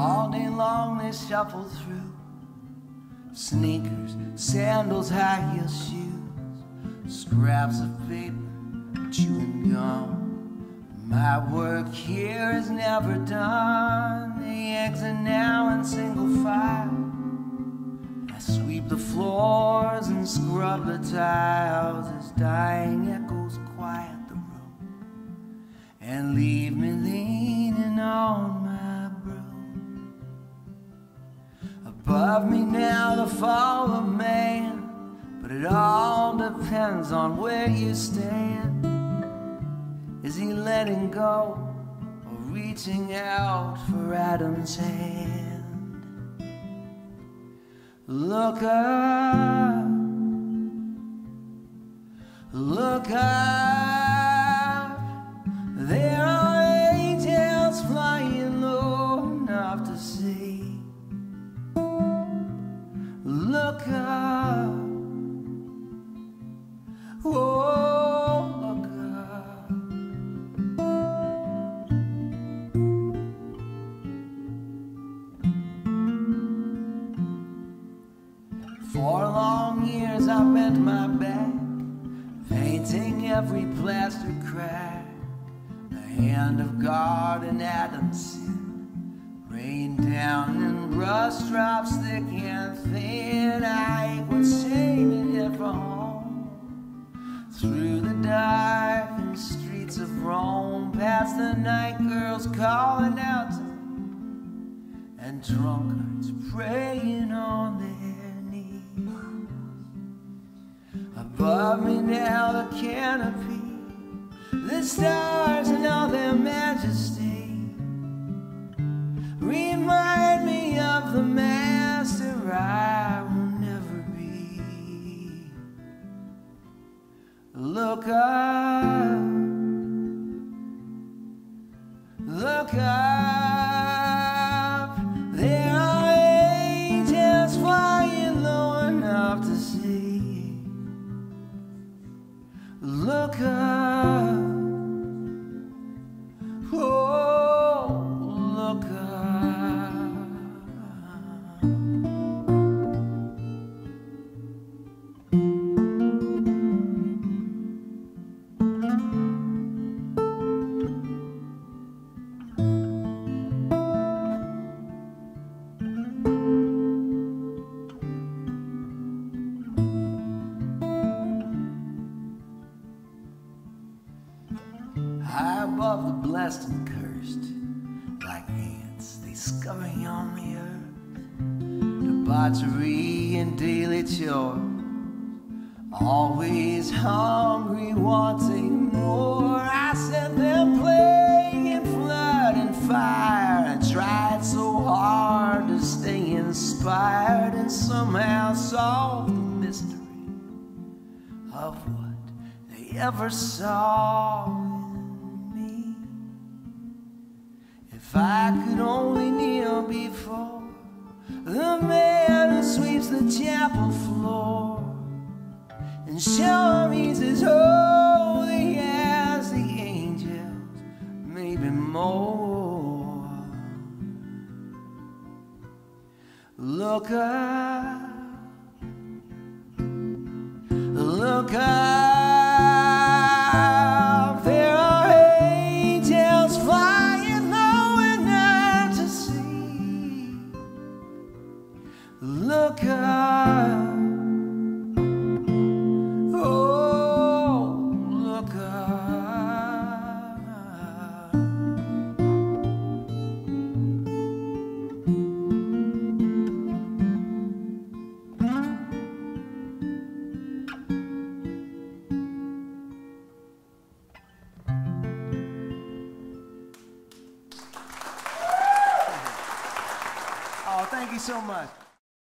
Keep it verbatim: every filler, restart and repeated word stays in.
All day long they shuffle through, sneakers, sandals, high heel shoes, scraps of paper, chewing gum. My work here is never done. The exit now in single file. I sweep the floors and scrub the tiles as dying echoes quiet the room and leave me leaning on my broom. Above me now the fall of man, but it all depends on where you stand. Is he letting go or reaching out for Adam's hand? Look up, look up. There are angels flying low enough to see. Look up, oh. For long years I bent my back, painting every plaster crack. The hand of God and Adam's sin rained down in rust drops thick and thin. I would shame it if a home through the darkened streets of Rome, past the night girls calling out to me and drunkards praying on their. Above me now the canopy, the stars in all their majesty, remind me of the master I will never be. Look up, look up. There are angels flying low enough to see. Look up, oh, look up. High above the blessed and cursed, like ants they scurry on the earth. Debauchery and daily chore, always hungry, wanting more. I sent them playing in flood and fire. I tried so hard to stay inspired and somehow solve the mystery of what they ever saw. If I could only kneel before the man who sweeps the chapel floor and show him he's as holy as the angels, maybe more. Look up, look up. There are angels flying look up, oh, look up. Oh, thank you so much.